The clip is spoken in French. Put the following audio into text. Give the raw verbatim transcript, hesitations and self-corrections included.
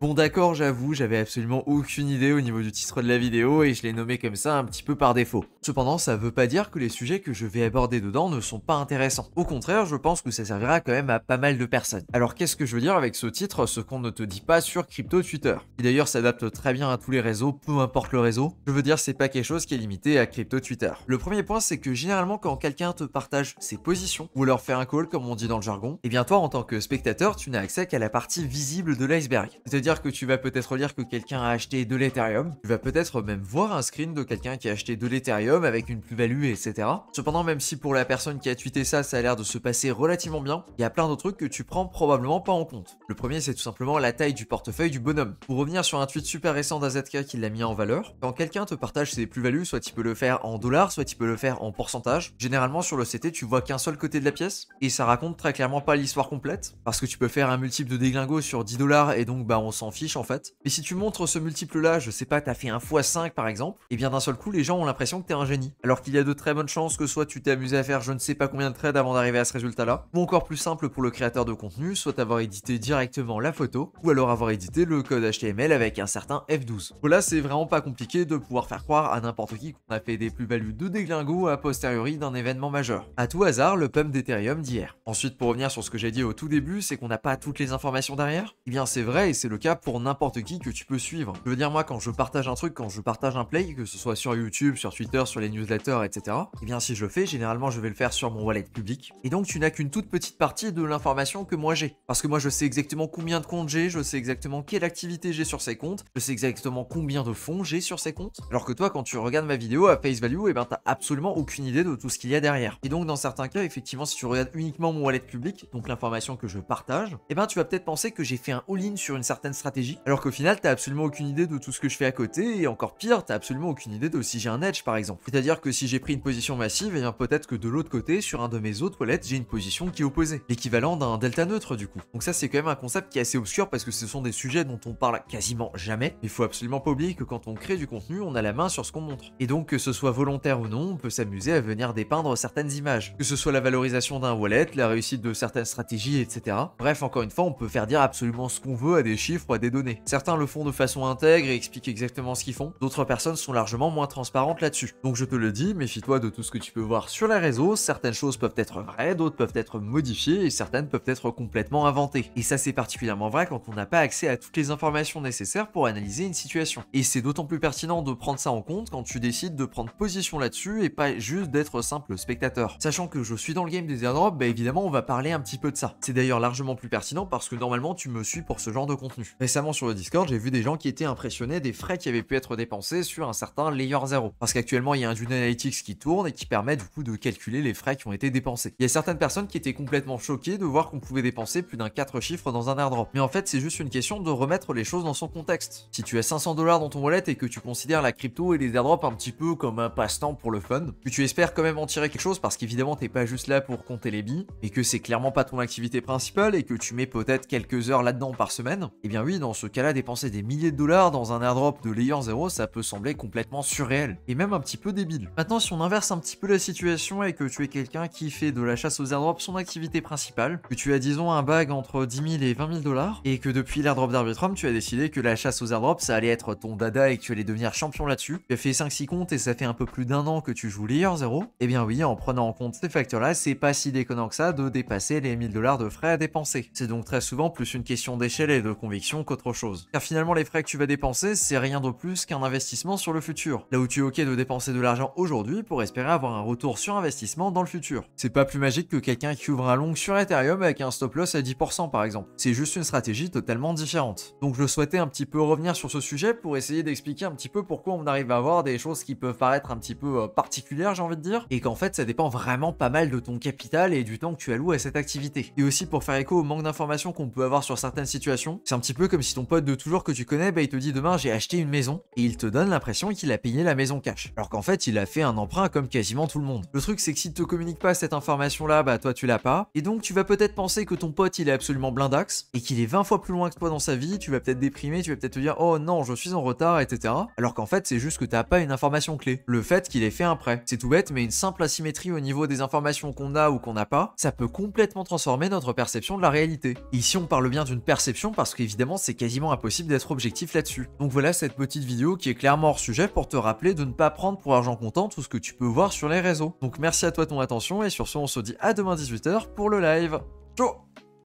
Bon d'accord, j'avoue, j'avais absolument aucune idée au niveau du titre de la vidéo et je l'ai nommé comme ça un petit peu par défaut. Cependant, ça veut pas dire que les sujets que je vais aborder dedans ne sont pas intéressants. Au contraire, je pense que ça servira quand même à pas mal de personnes. Alors qu'est-ce que je veux dire avec ce titre, ce qu'on ne te dit pas sur Crypto Twitter, qui d'ailleurs s'adapte très bien à tous les réseaux, peu importe le réseau. Je veux dire, c'est pas quelque chose qui est limité à Crypto Twitter. Le premier point, c'est que généralement quand quelqu'un te partage ses positions ou leur fait un call comme on dit dans le jargon, et bien toi en tant que spectateur, tu n'as accès qu'à la partie visible de l'iceberg. C'est-à-dire que tu vas peut-être lire que quelqu'un a acheté de l'Ethereum, tu vas peut-être même voir un screen de quelqu'un qui a acheté de l'Ethereum avec une plus-value, et cetera. Cependant, même si pour la personne qui a tweeté ça, ça a l'air de se passer relativement bien, il y a plein d'autres trucs que tu prends probablement pas en compte. Le premier, c'est tout simplement la taille du portefeuille du bonhomme. Pour revenir sur un tweet super récent d'A Z K qui l'a mis en valeur, quand quelqu'un te partage ses plus-values, soit il peut le faire en dollars, soit il peut le faire en pourcentage, généralement sur le C T, tu vois qu'un seul côté de la pièce, et ça raconte très clairement pas l'histoire complète, parce que tu peux faire un multiple de déglingo sur dix dollars et donc bah on s'en fiche en fait. Et si tu montres ce multiple là, je sais pas, t'as fait un fois cinq par exemple, et bien d'un seul coup les gens ont l'impression que t'es un génie. Alors qu'il y a de très bonnes chances que soit tu t'es amusé à faire je ne sais pas combien de trades avant d'arriver à ce résultat là, ou encore plus simple pour le créateur de contenu, soit avoir édité directement la photo, ou alors avoir édité le code H T M L avec un certain F douze. Voilà, c'est vraiment pas compliqué de pouvoir faire croire à n'importe qui qu'on a fait des plus-values de déglingo a posteriori d'un événement majeur. À tout hasard, le pump d'Ethereum d'hier. Ensuite, pour revenir sur ce que j'ai dit au tout début, c'est qu'on n'a pas toutes les informations derrière. Eh bien c'est vrai et c'est le cas pour n'importe qui que tu peux suivre. Je veux dire, moi quand je partage un truc, quand je partage un play, que ce soit sur YouTube, sur Twitter, sur les newsletters, et cetera, et bien si je le fais, généralement je vais le faire sur mon wallet public. Et donc tu n'as qu'une toute petite partie de l'information que moi j'ai. Parce que moi je sais exactement combien de comptes j'ai, je sais exactement quelle activité j'ai sur ces comptes, je sais exactement combien de fonds j'ai sur ces comptes. Alors que toi quand tu regardes ma vidéo à face value, et ben t'as absolument aucune idée de tout ce qu'il y a derrière. Et donc dans certains cas, effectivement, si tu regardes uniquement mon wallet public, donc l'information que je partage, et ben tu vas peut-être penser que j'ai fait un all-in sur une certaine stratégie, alors qu'au final t'as absolument aucune idée de tout ce que je fais à côté, et encore pire, t'as absolument aucune idée de si j'ai un edge par exemple. C'est-à-dire que si j'ai pris une position massive, et bien peut-être que de l'autre côté, sur un de mes autres wallets, j'ai une position qui est opposée, l'équivalent d'un delta neutre du coup. Donc ça c'est quand même un concept qui est assez obscur parce que ce sont des sujets dont on parle quasiment jamais. Il faut absolument pas oublier que quand on crée du contenu, on a la main sur ce qu'on montre. Et donc que ce soit volontaire ou non, on peut s'amuser à venir dépeindre certaines images, que ce soit la valorisation d'un wallet, la réussite de certaines stratégies, et cetera. Bref, encore une fois, on peut faire dire absolument ce qu'on veut à des chiffres ou à des données. Certains le font de façon intègre et expliquent exactement ce qu'ils font, d'autres personnes sont largement moins transparentes là-dessus. Donc je te le dis, méfie-toi de tout ce que tu peux voir sur les réseaux, certaines choses peuvent être vraies, d'autres peuvent être modifiées et certaines peuvent être complètement inventées. Et ça c'est particulièrement vrai quand on n'a pas accès à toutes les informations nécessaires pour analyser une situation. Et c'est d'autant plus pertinent de prendre ça en compte quand tu décides de prendre position là-dessus et pas juste d'être simple spectateur. Sachant que je suis dans le game des airdrops, bah évidemment on va parler un petit peu de ça. C'est d'ailleurs largement plus pertinent parce que normalement tu me suis pour ce genre de contenu. Récemment sur le Discord, j'ai vu des gens qui étaient impressionnés des frais qui avaient pu être dépensés sur un certain layer zéro. Parce qu'actuellement, il y a un Dune Analytics qui tourne et qui permet du coup de calculer les frais qui ont été dépensés. Il y a certaines personnes qui étaient complètement choquées de voir qu'on pouvait dépenser plus d'un quatre chiffres dans un airdrop. Mais en fait, c'est juste une question de remettre les choses dans son contexte. Si tu as cinq cents dollars dans ton wallet et que tu considères la crypto et les airdrops un petit peu comme un passe-temps pour le fun, que tu espères quand même en tirer quelque chose parce qu'évidemment, t'es pas juste là pour compter les billes et que c'est clairement pas ton activité principale et que tu mets peut-être quelques heures là-dedans par semaine, et bien oui, dans ce cas-là, dépenser des milliers de dollars dans un airdrop de layer zéro, ça peut sembler complètement surréel, et même un petit peu débile. Maintenant, si on inverse un petit peu la situation et que tu es quelqu'un qui fait de la chasse aux airdrops son activité principale, que tu as disons un bag entre dix mille et vingt mille dollars, et que depuis l'airdrop d'Arbitrum, tu as décidé que la chasse aux airdrops, ça allait être ton dada et que tu allais devenir champion là-dessus, tu as fait cinq six comptes et ça fait un peu plus d'un an que tu joues layer zéro, et bien oui, en prenant en compte ces facteurs-là, c'est pas si déconnant que ça de dépasser les mille dollars de frais à dépenser. C'est donc très souvent plus une question d'échelle et de conviction qu'autre chose. Car finalement, les frais que tu vas dépenser, c'est rien de plus qu'un investissement sur le futur. Là où tu es ok de dépenser de l'argent aujourd'hui pour espérer avoir un retour sur investissement dans le futur. C'est pas plus magique que quelqu'un qui ouvre un long sur Ethereum avec un stop loss à dix pour cent par exemple. C'est juste une stratégie totalement différente. Donc je souhaitais un petit peu revenir sur ce sujet pour essayer d'expliquer un petit peu pourquoi on arrive à avoir des choses qui peuvent paraître un petit peu euh, particulières, j'ai envie de dire, et qu'en fait ça dépend vraiment pas mal de ton capital et du temps que tu alloues à cette activité. Et aussi pour faire écho au manque d'informations qu'on peut avoir sur certaines situations, c'est un petit peu comme si ton pote de toujours que tu connais, bah, il te dit demain j'ai acheté une maison, et il te donne l'impression qu'il a payé la maison cash, alors qu'en fait il a fait un emprunt comme quasiment tout le monde. Le truc c'est que s'il te communique pas cette information là, bah toi tu l'as pas, et donc tu vas peut-être penser que ton pote il est absolument blindax, et qu'il est vingt fois plus loin que toi dans sa vie, tu vas peut-être déprimer, tu vas peut-être te dire oh non je suis en retard, et cetera. Alors qu'en fait c'est juste que t'as pas une information clé, le fait qu'il ait fait un prêt. C'est tout bête mais une simple asymétrie au niveau des informations qu'on a ou qu'on n'a pas, ça peut complètement transformer notre perception de la réalité. Ici on parle bien d'une perception parce qu'évidemment évidemment c'est quasiment impossible d'être objectif là-dessus. Donc voilà cette petite vidéo qui est clairement hors sujet pour te rappeler de ne pas prendre pour argent comptant tout ce que tu peux voir sur les réseaux. Donc merci à toi de ton attention et sur ce on se dit à demain dix-huit heures pour le live. Ciao.